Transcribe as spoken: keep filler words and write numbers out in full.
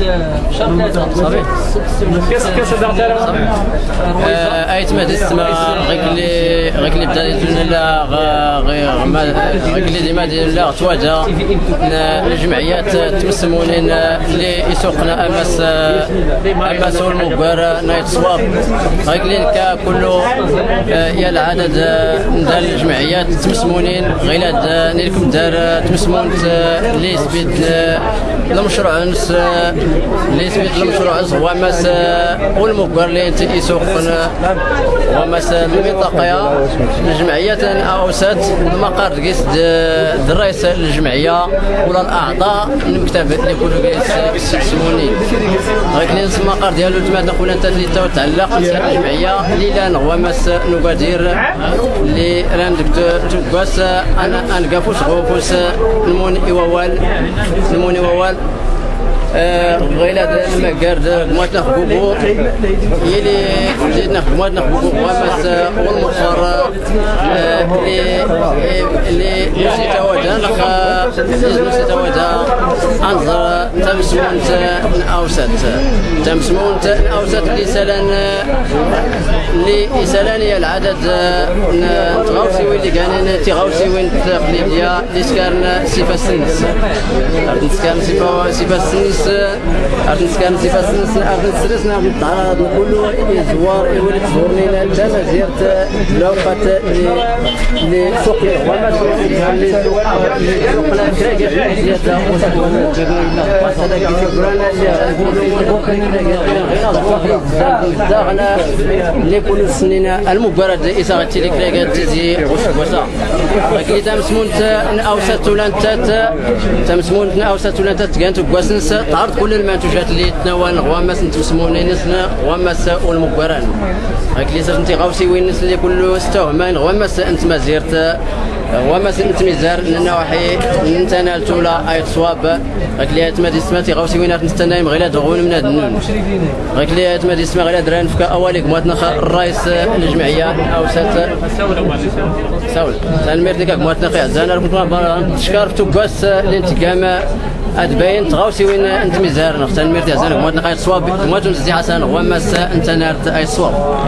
ايت ما دزت غير اللي غير اللي بدا لا غير غير اللي ما دير لا تواجه الجمعيات التمسمونين اللي يسوقنا امس امس المباراه نايت صواب غير اللي كله يا العدد ديال الجمعيات التمسمونين غير هاد لكم دار تمسمون اللي سبيد المشروع نس اللي سبيد المشروع هو مس والمبقر اللي يسوقنا ومس المنطقه الجمعيه اوسات المقر ديال الرئيس الجمعيه ولا الاعضاء المكتب اللي يكونوا جالس تمسمونين غير المقر ديالو تما قلنا انت اللي تعلق الجمعيه اللي لا هو مس نقادير اللي راندكت تباس انا غافوس غافوس المون إيوال المون إيوال غير هذا المقر مواتنا حقوقو يلي جينا مواتنا حقوقو بس والمؤخر اللي اللي نسيت أوجه نسيت أوجه أنظر تمسمون الأوسط تمسمون الأوسط اللي سالان اللي سالان هي العدد تغاوسيوين اللي كانين تغاوسيوين التقليدية اللي سكان سيفا السنس سكان سيفا سيفا السنس أردت كان في فاسنس أردت سرسنا في التعارض وكله إزوار إول تزورنينا لما زيرت لوقت لسوق الإخوان لسوقنا كراجع زيادة وسهولة وسهولة كبرانا لغنا لكل السنين المبارد إساغتي لكراجع تزي وسهولة لكي تمسمونت أوسط لانتات تمسمونت أوسط لانتات كانت بواسنس تعرض كل المنتوجات اللي تناول غوامس نتمسمونين نسنا غوامس والمبران هاك اللي صرت انت غاوسي وين نس اللي كله استوهمان غوامس انت ما زيرت غوامس انت مزار النواحي انت نالتو لا اي صواب هاك اللي هات ما ديسما تيغاوسي وين نستنايم غير دغون من هاد النون هاك اللي هات ما ديسما غير دران فكا اواليك مواتنا الرئيس الجمعيه اوسات ساول تنمير ديكاك مواتنا خي عزانا نتشكر في توكاس الانتقام أتبين تغاوسي وين أنت مزار نختار ميرتي عزان غموات نقايت صواب غموات نزي حسن غماس أنت نارت أي صواب